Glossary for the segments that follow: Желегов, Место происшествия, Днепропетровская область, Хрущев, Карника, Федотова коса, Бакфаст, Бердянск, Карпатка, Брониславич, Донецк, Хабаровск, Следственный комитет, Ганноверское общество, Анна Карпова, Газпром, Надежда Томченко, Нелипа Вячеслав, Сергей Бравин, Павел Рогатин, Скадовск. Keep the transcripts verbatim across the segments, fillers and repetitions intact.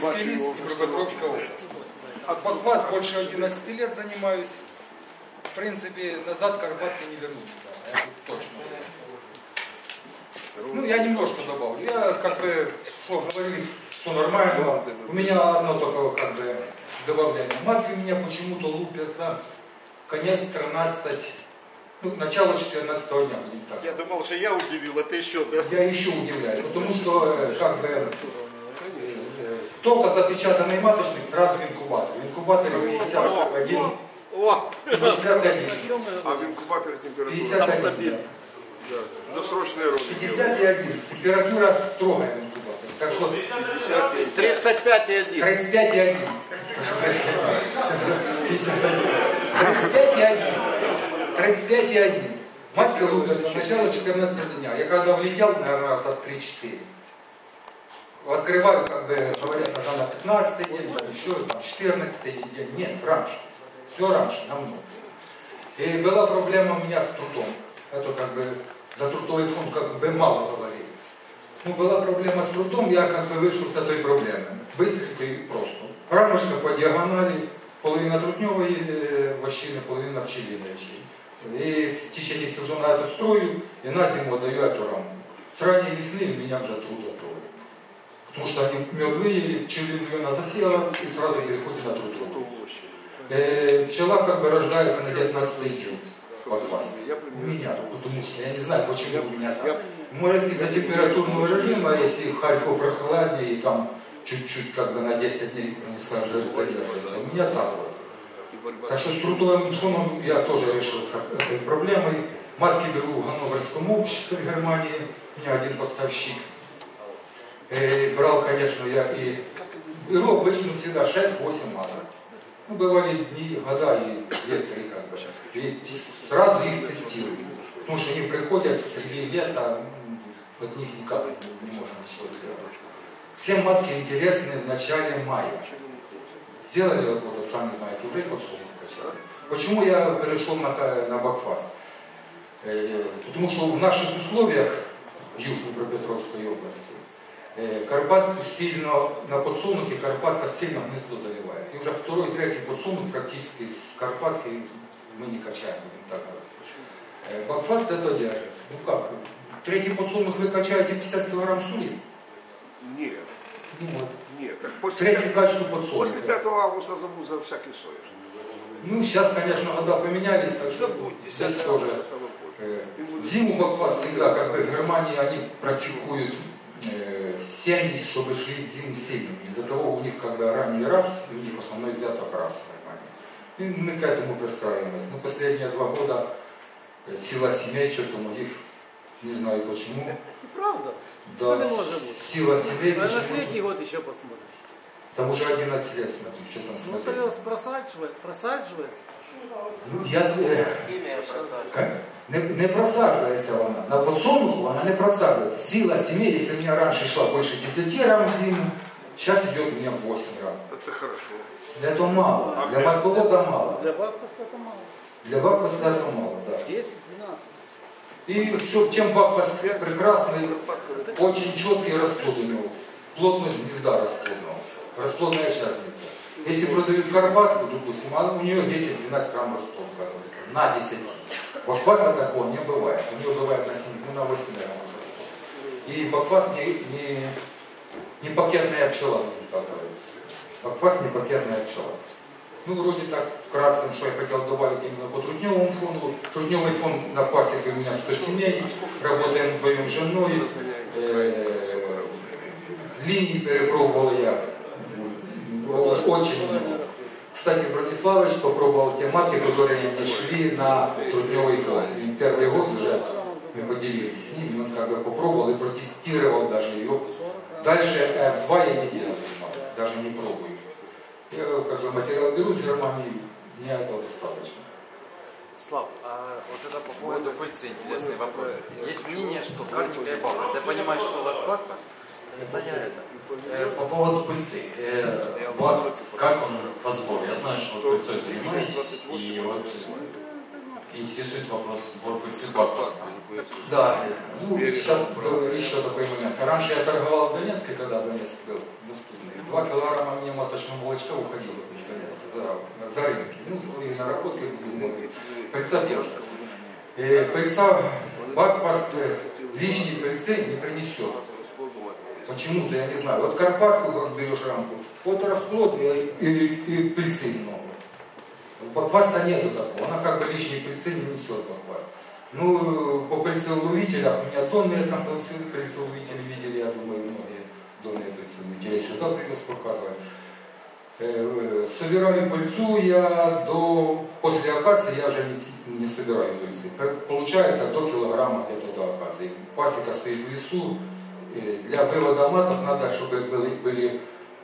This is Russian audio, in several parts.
Киевский лист, Днепропетровская область. От Бакфаст больше одиннадцати лет занимаюсь. В принципе, назад к Карпатке не вернусь. Да, я точно. Ну, я немножко добавлю. Я, как бы, что говорили, что нормально. У меня одно только, как бы, добавление. Матки у меня почему-то лупятся конец тринадцатого. Ну, начало четырнадцатого дня, будем так. Я думал, что я удивил, а ты еще, да? Я еще удивляюсь, потому что, как бы, только запечатанный маточник сразу в инкубатор. В инкубаторе пятьдесят один. О! пятьдесят один. А в инкубаторе температура? пятьдесят один. Да. Досрочная родина. пятьдесят один. Температура строгая в инкубаторе. Так что... тридцать пять и один. тридцать пять и один. тридцать пять и один. тридцать пять и один. Матки рубятся начало четырнадцатого дня. Я когда влетел, наверное, раз от три-четыре. Открываю, как бы говорят, на пятнадцатый день, там еще там, четырнадцатый день. Нет, раньше. Все раньше, намного. И была проблема у меня с трутом. Это как бы за трутовый фонд как бы мало говорили. Ну, была проблема с трутом, я как бы вышел с этой проблемы. Быстренько и просто. Рамочка по диагонали, половина трутневой вощины, половина пчелиной. И в течение сезона это строю, и на зиму отдаю эту раму. С ранней весны меня уже труд готовы. Потому что они мед выели, пчелину она засела и сразу переходит на труд. Пчела как бы рождается на девятнадцатый июля. У меня, потому что я не знаю, почему у меня сам. Может из-за температурного режима, если в Харькове прохладнее, и там чуть-чуть как бы на десять дней сложилось. У меня так было. Так что с трудовым фоном я тоже решил с этой проблемой. Матки беру в Ганноверском обществе в Германии. У меня один поставщик. И брал, конечно, я и беру обычно всегда шесть-восемь маток. Ну, бывали дни, года и лет три как бы. И сразу их тестирую. Потому что они приходят в середине лета, от них никак не можно ничего сделать. Все матки интересны в начале мая. Сделали, вот, вот сами знаете, уже подсолнечника. Почему я перешел на, на Бакфаст? Э, потому что в наших условиях, в Днепропетровской области, э, Карпатку сильно, на подсолнухе Карпатка сильно гнездо заливает. И уже второй, третий подсолнух практически с Карпатки мы не качаем, будем так говорить. Э, Бакфаст это держит. Ну как, третий подсолнух вы качаете пятьдесят килограмм соли? Нет. Ну, вот. Нет, так после, после пятого августа забудь за всякий сой. Ну, сейчас, конечно, года поменялись, так что здесь тоже. Э, зиму Бакфаст всегда, как бы в Германии, они практикуют э, сеянец, чтобы шли зиму сильными. Из-за того у них как бы ранний рапс, и у них основной взято рапс в Германии. И мы к этому пристраиваемся. Но последние два года э, сила семей, что-то у них, не знаю почему. Правда? Да, сила семей. А на третий год еще посмотрим. Там уже одиннадцать лет смотрю, что там смотрю. Ну, просадживается, просадживается. Ну, я... Э, не, не просаживается она. На подсолнуху она не просаживается. Сила семей, если у меня раньше шла больше десяти рам в зиму, сейчас идет у меня восемь рам. Это хорошо. Для этого мало. А для бакфаста мало. Для бакфаста это мало. Для бакфаста это мало, да. десять-двенадцать. И чем Бакфаст прекрасный, очень четкий расплод у него. Плотность гнезда расплодного. Расплодная часть гнезда. Если продают Карпатку, допустим, у нее десять-двенадцать грамм расплод, оказывается. На десять. Бакфаста такого не бывает. У нее бывает на семь, ну, на восемь грамм расплод. И Бакфаст не, не, не пакетная пчела. Бакфаст не пакетная пчела. Ну, вроде так, вкратце, что я хотел добавить именно по трудневому фонду. Трудневый фонд на пасеке у меня сто семей, работаем вдвоем с женой. Э, линии перепробовал я очень много. Кстати, Брониславич попробовал те матки, которые не шли на трудневый фонд. И первый год уже мы поделились с ним, он как бы попробовал и протестировал даже ее. Дальше эф два я не делал, даже не пробую. Я как бы материал беру с Германии, мне этого достаточно. Слав, а вот это по поводу пыльцы интересный вопрос. Есть мнение, что Карника и Бакфаст. Я понимаю, что у вас Бакфаст. По поводу пыльцы. Как он позволил? Я знаю, что вы пыльцой занимаетесь. И вот интересует вопрос сборки цветов. Да, ну, сейчас еще такой момент. Раньше я торговал в Донецке, когда Донецк был доступный. Два килограмма мне моточного молочка уходило в Донецк за, за рынки. Ну, и на работу, и пыльца делает. Пыльца, Бакфаст, лишний пыльцы не принесет. Почему-то, я не знаю. Вот Карпатку, как берешь рамку, вот расплод и, и, и пыльцы много. Бакфаста нету такого, она как бы лишние пыльцы не несет бакфаст. Ну, по пыльцеуловителям, у меня тонные там пыльцеуловители видели, я думаю, многие тонные пыльцеуловители сюда принес показывать. Собираю пыльцу я до... После акации я уже не, не собираю пыльцы. Получается до килограмма где-то до акации. Пасека стоит в лесу, для вывода матов надо, чтобы были... были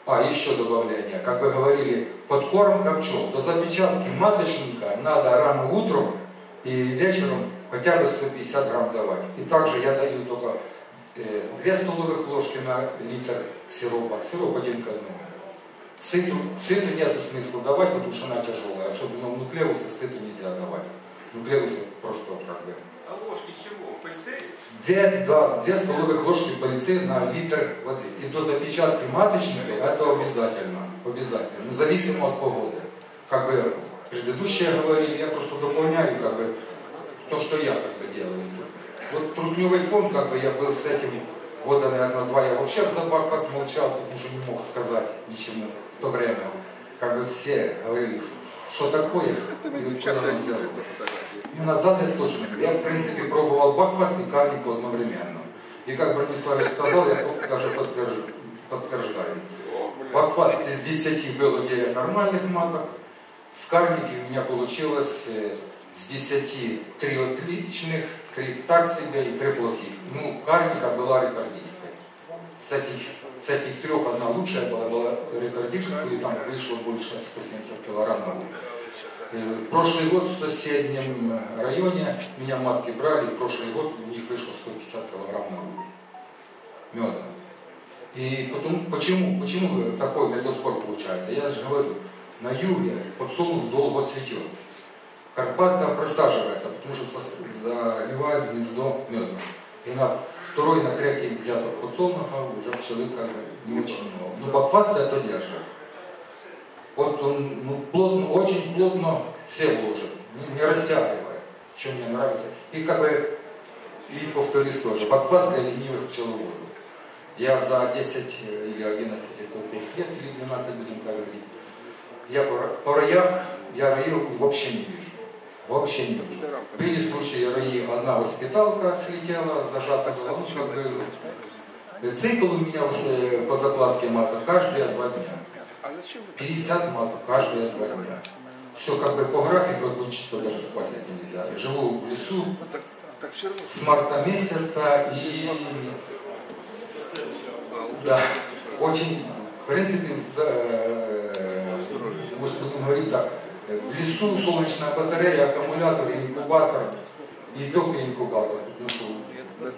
А, еще добавление. Как вы говорили, подкорм копчом. До запечатки маточника надо рано утром и вечером хотя бы сто пятьдесят грамм давать. И также я даю только э, две столовых ложки на литр сиропа. Сироп один к одному. Сыту, сыту нет смысла давать, потому что она тяжелая. Особенно у нуклеуса сыту нельзя давать. Нуклеуса просто проблема. А ложки чего? Пыльцы? Две, да, две столовых ложки пыльцы на литр воды. И до запечатки маточника это обязательно. Обязательно. Независимо от погоды. Как бы предыдущие говорили, я просто дополняю как бы, то, что я как бы делаю. Вот трутневый фон, как бы я был с этим года, наверное, два. Я вообще в забак посмолчал, потому что не мог сказать ничему в то время. Как бы все говорили, что такое, и куда мы делаем. И назад я точно. Я, в принципе, пробовал бакфаст и карнику одновременно. И как Брониславич сказал, я даже подтверждаю. подтверждаю. Бакфаст из десяти было девять нормальных маток. С карники у меня получилось с десяти три отличных, три так себе и три плохих. Ну, карника была рекордисткой. С этих, с этих трех одна лучшая была, была рекордисткой, и там вышло больше ста семидесяти килограммов. Прошлый год в соседнем районе меня матки брали, в прошлый год у них вышло сто пятьдесят килограмм на руку меда. И потом, почему, почему такой медоспор получается? Я же говорю, на юге подсолнух долго цветет. Карпатка просаживается, потому что заливает гнездо медом. И на второй, на третий взяток подсолнуха уже пчелы не очень много. Но бакфаст это держит. Вот он ну, плотно, очень плотно все вложит, не, не растягивает, что мне нравится. И как бы, и повторюсь тоже, бакфаст для ленивых пчеловодов. Я за десять или одиннадцать лет, или двенадцать будем говорить, я по, по роях, я роил вообще не вижу. Вообще не вижу. Были случаи рои, одна воспиталка слетела, зажата была, ну как бы, цикл у меня по закладке мака каждые два дня. пятьдесят маток каждые два дня. Все как бы по графику, отключиться даже спать нельзя. Живу в лесу с марта месяца и... Да, очень, в принципе, может будем говорить так, в лесу солнечная батарея, аккумулятор, инкубатор, и только инкубатор, потому что,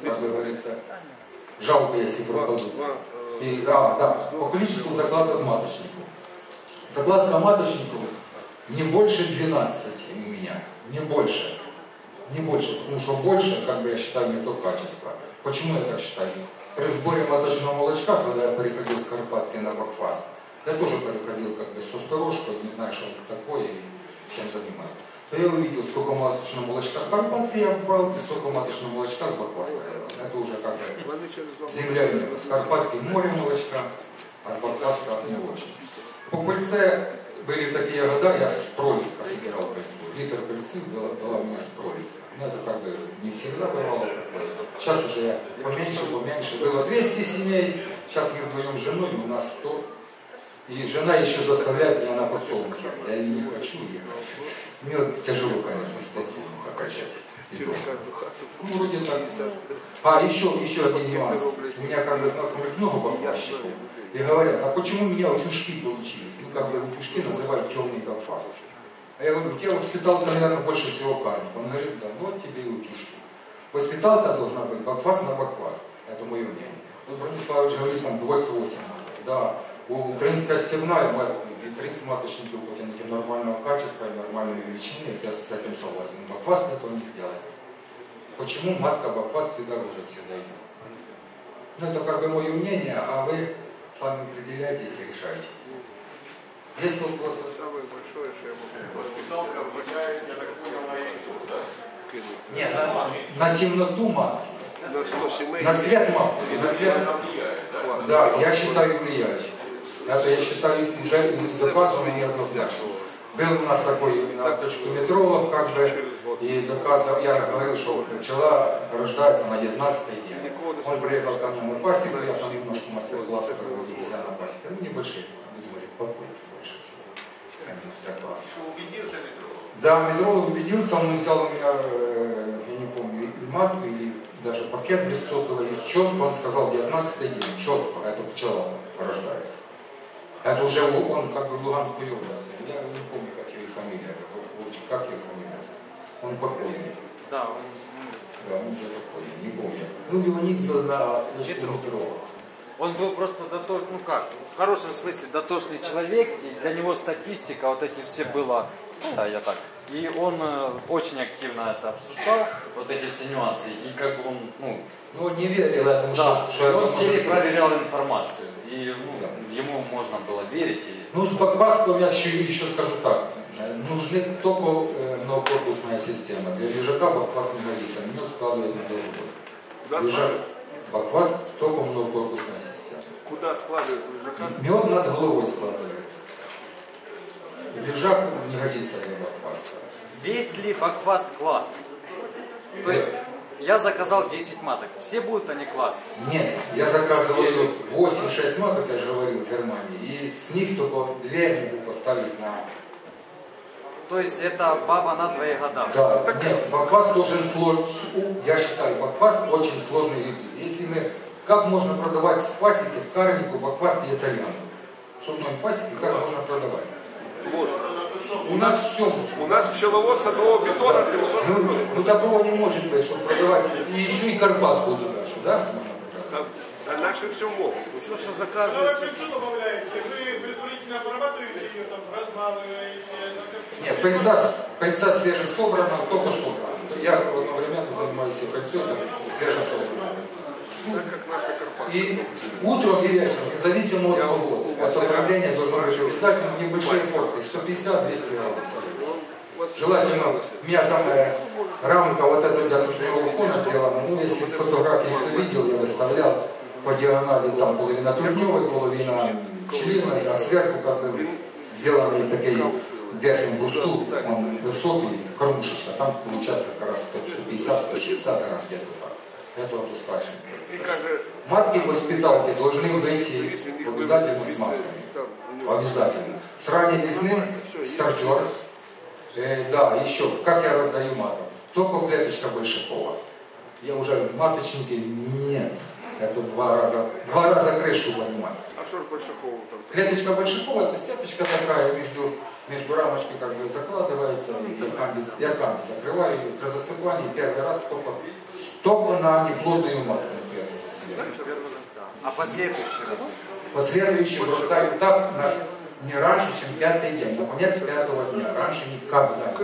как говорится, жалко, если пропадут. И, а, да, по количеству закладок маточников. Закладка маточников не больше двенадцати у меня. Не больше. Не больше, потому что больше, как бы я считаю, не то качество. Почему я так считаю? При сборе маточного молочка, когда я переходил с Карпатки на бакфаст, я тоже переходил как бы с осторожкой, не знаю, что это такое и чем занимаюсь. То я увидел, сколько маточного молочка с Карпатки я брал, и сколько маточного молочка с бакфаста. Это уже как бы земля у него. С Карпатки море молочка, а с бакфаста не очень. По пыльце были такие года, я с пролистка собирал пыльцу. Литр пыльцы была, была у меня с пролистка. Но это как бы не всегда бывало такое. Сейчас уже я поменьше, поменьше. Было двести семей, сейчас мы вдвоем с женой, у нас сто. И жена еще заставляет меня на подсолнух. Я ее не хочу. Мне вот тяжело, конечно, с подсолнуха качать. Ну, вроде так. А, еще, еще один нюанс. У меня как бы знакомых много бакфастов. И говорят, а почему у меня утюжки получились? Ну, как бы утюжки называют темный бакфаст. А я говорю, у тебя воспиталка, наверное, больше всего карнику. Он говорит, да, вот тебе и утюжки. Воспиталка должна быть бакфаст на бакфаст. Это мое мнение. Вот Брониславович говорит, там двадцать восемь. Да, украинская стебная, Ретриц маточники у котенки нормального качества и нормальной величины, я с этим согласен. Бакфаст никто не сделает. Почему матка Бакфаст всегда рожит, всегда идет? Ну это как бы мое мнение, а вы сами определяетесь и решаете. Есть вопросы? Самое большое, что я могу. Воспиталка обучает, я так понял, на яйцо, да? Нет, на, на темноту матки. На, на цвет матки. На цвет... Да, я считаю влияет. Это я считаю уже доказанным и однозначным. Был у нас такой точкометролог, как бы, и доказал, я говорил, что пчела рождается на девятнадцатый день. Он приехал ко мне на пасеку, я там немножко мастер-классы проводил на пасеке. Ну, небольшие, будем говорить, попойки больше всего. Мастер-классы. Убедился метролог? Да, метролог убедился, он взял у меня, я не помню, матку или даже пакет без сотовой, из четко, он сказал, девятнадцатый день, четко, это пчела рождается. Это уже он как бы в Луганской области. Я не помню, как его фамилия. Как его фамилия? Он покойный. Да, он, да, он уже покойный, не помню. Ну, Леонид был на Днепропетровке. Он был просто дотошный, ну как, в хорошем смысле дотошный человек, и для него статистика вот эти все была, да, я так. И он э, очень активно это обсуждал, вот эти все нюансы, и как он, ну... Ну, он не верил этому, да, что, что он перепроверял быть. Информацию, и ну, да. Ему можно было верить. И... Ну, с Бакфастом я еще, еще скажу так, нужны только э, многокорпусная система. Для лежака Бакфаст не годится, мед складывает на другую. Лежак Бакфаст только многокорпусная система. Куда складывает лежака? Мед над головой складывает. Лежак не годится для Бакфаста. Весь ли Бакфаст классный? То есть я заказал десять маток. Все будут они классные? Нет, я заказывал восемь-шесть маток, я же говорил, в Германии. И с них только две я могу поставить на... То есть это баба на твои года? Да, так... нет, Бакфаст очень сложный. Я считаю, Бакфаст очень сложный вид. Если мы... Как можно продавать с пасеки карнику, Бакфаст и итальяну? С одной пасеки как можно продавать? Вот. У нас все. У нас пчеловод садового бетона трехсот. Ну, ну такого не может быть, чтобы продавать. И еще и Карпатку дальше, да? Да, да наши все могут. Все, что заказывают. Вы пыльцу добавляете, вы предварительно обрабатываете ее, там, размазываете. Нет, пыльца, пыльца свежесобрана, только собрана. Я одновременно занимаюсь и пыльцой, свежесобранной пыльцей. И утром и вечером, независимо от того, от управления должно быть обязательно небольшие порции, сто пятьдесят — двести градусов. Желательно, у меня там рамка вот эта для внутреннего фона сделана, ну если фотографии кто видел, я выставлял по диагонали, там половина турневой, половина члена, а сверху как бы сделаны такие верхним густу, он высокий, кормушечный, а там получается как раз сто пятьдесят — сто шестьдесят грамм где-то так. Это отпускающий. Матки воспиталки должны выйти обязательно с матками. Обязательно. С ранней весны стартер. Э, да, еще, как я раздаю маток? Только клеточка большакова. Я уже маточники нет. Это два раза, два раза крышку поднимаю. А что же большакова там? Клеточка большакова, это сеточка такая, между, между рамочки как бы закладывается. Я камни закрываю, и при засыпании первый раз только только на неплодную матку. А последующий раз? Последующий бросаю этап не раньше, чем пятый день. До конец пятого дня. Раньше никогда.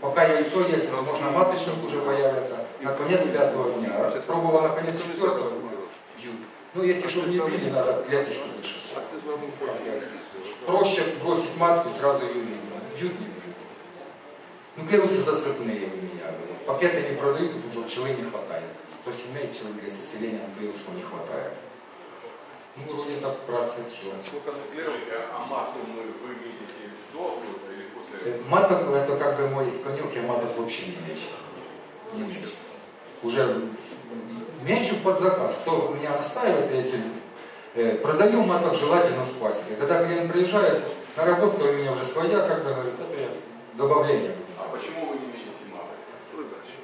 Пока яйцо есть, возможно, маточник уже появится. На конец пятого дня. Пробовал на конец четвертого дня. Ну, если чтобы не били, надо клеточку выше. Проще бросить матку, сразу ее видно. Бьют не бьют. Ну, клеусы засыпные у меня. Пакеты не продают, тут уже пчелы не хватает. сто семь пчелы для соселения на клеусу не хватает. Ну, вроде так, вкратце все. Сколько нуклеусов, а матку вы видите до или после? Маток, это как бы мой конек, я маток вообще не мечу. Не мечу. Уже мечу под заказ. Кто меня настаивает, если продаю маток, желательно с пасеки. Когда клиент приезжает, наработка у меня уже своя, как бы говорит, это я добавление. А почему вы не видите маток?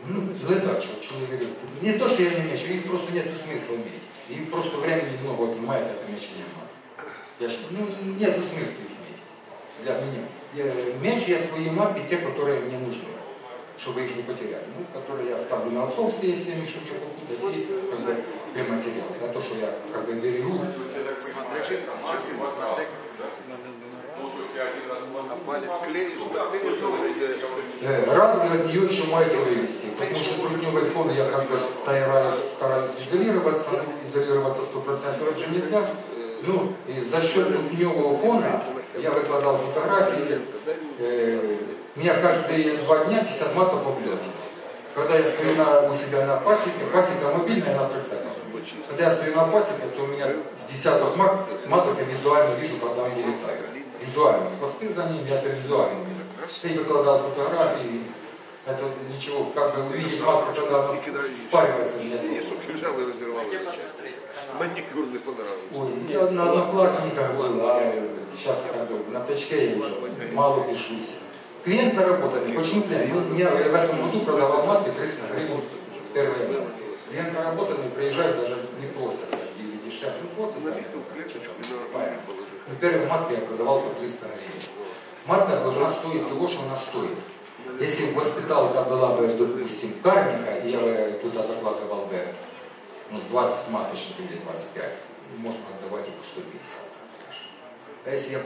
Ну, задача, почему я говорю. Не то, что я не мечу, их просто нет смысла иметь. Их просто времени много отнимает, это мечение маток. Я считаю, ну, нет смысла их иметь. Для меня. Я мечу я свои матки, те, которые мне нужны, чтобы их не потерять. Ну, которые я ставлю на отцовские семьи, чтобы их покупать. материал, да, то, что я как бы берегу. Раз ее сжимает вывести, потому что грудневый фон я как бы стараюсь, стараюсь изолироваться, изолироваться сто процентов уже нельзя. Ну, и за счет грудневого фона я выкладывал фотографии, э, меня каждые два дня пятьдесят матов облет. Когда я стою на, у себя на пасеке, пасека мобильная на тридцать. Когда я стою на пасеке, то у меня с десяток мат, маток я визуально вижу, когда они летают. Визуально. Посты за ними, это визуально. Я выкладывал фотографии, это ничего, как бы увидеть матку, когда она спаривается. Маникюрный понравился. Я на одноклассниках был, а сейчас как бы на точке я уже мало пишусь. Клиент наработали. Почему клиент? Ну, я в этом году продавал матки триста гривен первое время. Клиент наработанный приезжает, даже не просят. Или дешевле. Ну, просто ну, первую матку я продавал по триста гривен. Матка должна стоить того, что она стоит. Если бы воспиталка была бы, допустим, Карника, и я бы туда закладывал бы ну, двадцать маточек или двадцать пять, можно отдавать и по сто пятьдесят. А если я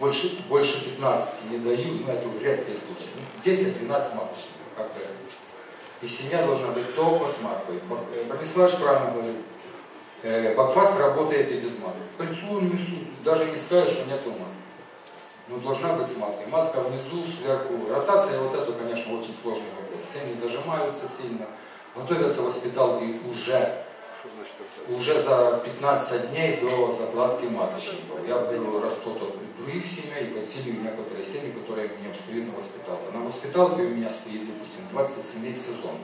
больше, больше пятнадцати не даю, ну это вряд ли случай. Ну, десять-двенадцать маточек, как-то. И семья должна быть только с маткой. Брониславич правильно говорит, э, Бакфаст работает и без матки. Кольцо несут, даже не скажешь, что нету матки. Ну, должна быть с маткой. Матка внизу, сверху. Ротация, вот это, конечно, очень сложный вопрос. Все не зажимаются сильно. Готовятся воспиталки уже, уже за пятнадцать дней до закладки маточников. Я был расход от других семей, подселил некоторые семьи, которые меня встают на воспиталку. На воспиталке у меня стоит, допустим, двадцать семей в сезон.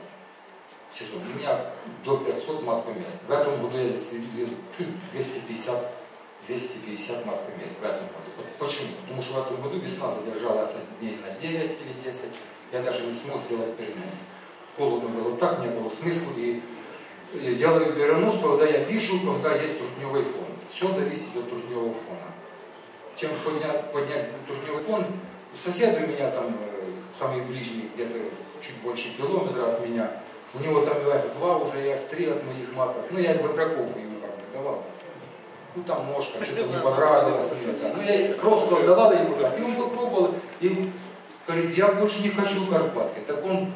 В сезон. У меня до пятисот матку мест. В этом году я заселил чуть двести пятьдесят матку мест. В этом году. Почему? Потому что в этом году весна задержалась дней на девять или десять. Я даже не смог сделать перенос. Холодно было так, не было смысла. И, и делаю перенос, когда я вижу, когда есть трудневый фон. Все зависит от трудневого фона. Чем поднять, поднять трудневый фон, сосед у меня там, самый ближний, где-то чуть больше километра от меня, у него там эф два уже, и эф три от моих маток. Ну, я батраковку ему как бы давал. Ну там ножка, что-то не понравилось. Ну я просто давал ему, и он попробовал, и говорит, я больше не хочу Карпатки. Так он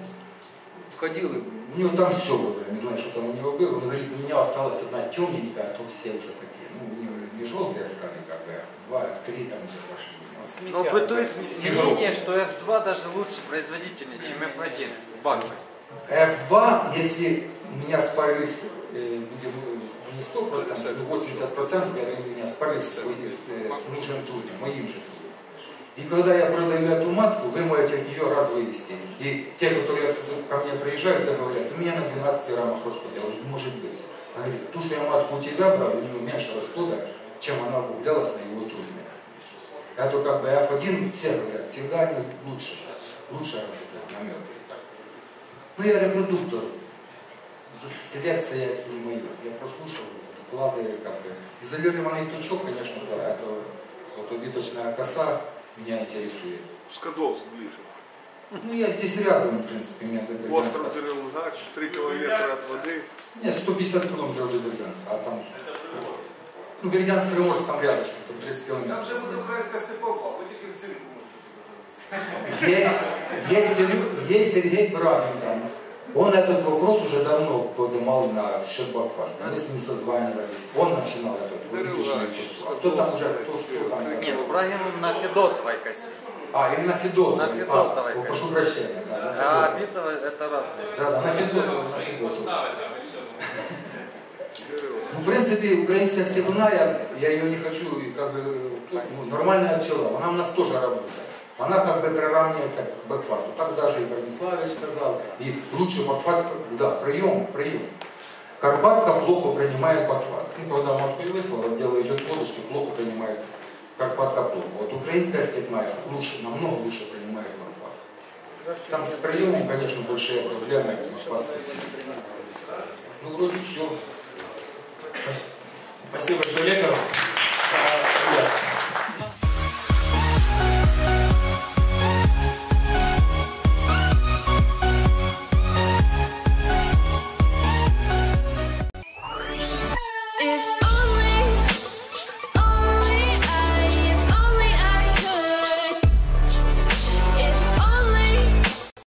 входил, у него там все было, я не знаю, что там у него было. Он говорит, у меня осталась одна темненькая, а то все уже такие. Ну, у него не желтые стали, как бы, эф два, эф три там уже пошли. Но бытует мнение, что эф два даже лучше производительнее, чем эф один. Банка. эф два, если у меня спарились, э, не сто процентов, но восемьдесят процентов меня спарили с нужным трудом, моим же трудом. И когда я продаю эту матку, вы можете от нее раз вывести. И те, которые ко мне приезжают, говорят, у меня на двенадцати рамах распадалось, может быть. Она говорит, ту, что я матку у тебя брал, у нее меньше расхода, чем она углялась на его трудно. Это как бы эф один, все говорят, всегда они лучше, лучше работают наметы. Ну я репродуктор. Селекция не моя. Я прослушал доклады как бы. Изолированный тучок, конечно, да, это вот убиточная коса меня интересует. В Скадовск ближе. Ну я здесь рядом, в принципе, меня до Бердянска. Остров Желегов, три километра от воды. Нет, сто пятьдесят километров до Бердянска, а там. Ну, Бердянск, Приморск, там рядышки, там тридцать километров. Там же будет украинская степопа, а будете в Сирию, может. Есть Сергей Бравин там. Он этот вопрос уже давно поднимал на счет Бакфаста. Мы с ним созванивались. Он начинал этот вопрос. А кто там уже? Кто, кто там? Нет, Брагин на Федотовой косе. А, или на Федотовой. На Федотовой косе. Прошу прощения. Да, а Абитова это разные. Да, да, на Федотовой. Ну, в принципе, украинская севуна, я, я ее не хочу, и как бы ну, нормальная пчела. Она у нас тоже работает. Она как бы приравнивается к Бакфасту. Так даже и Брониславич сказал, и лучше Бакфаст, да, прием, прием. Карпатка плохо принимает Бакфаст. И когда матку выслала, дело идет лодочки, плохо принимает Карпатка плохо. Вот украинская степная лучше, намного лучше принимает Бакфаст. Там с приемом, конечно, больше проблемы, как Бакфаст. Ну, вроде все. Спасибо, Желегов.